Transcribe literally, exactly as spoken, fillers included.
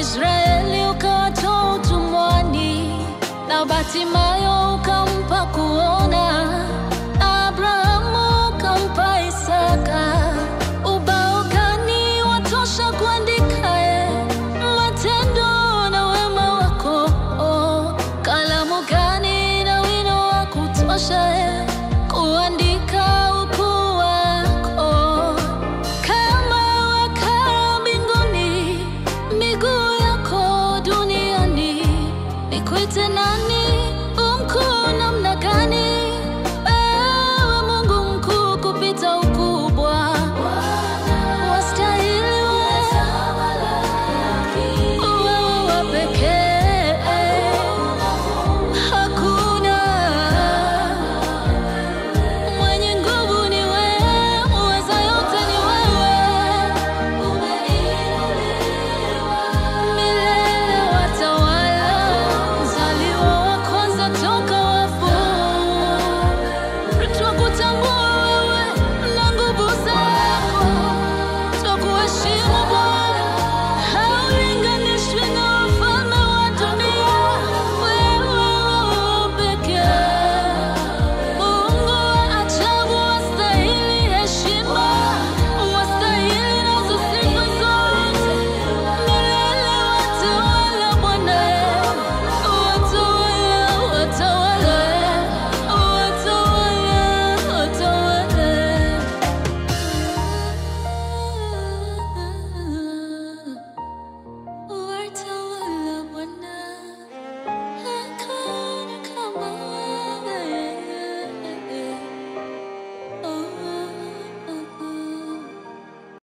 Israeli ukatoa utumwani na Batimayo ukampa kuona, Abrahamu ukampa Isaka, ubao gani watosha kuandika e matendo na wema wako, oh, kalamu gani na wino wa kutosha e kuandika It's an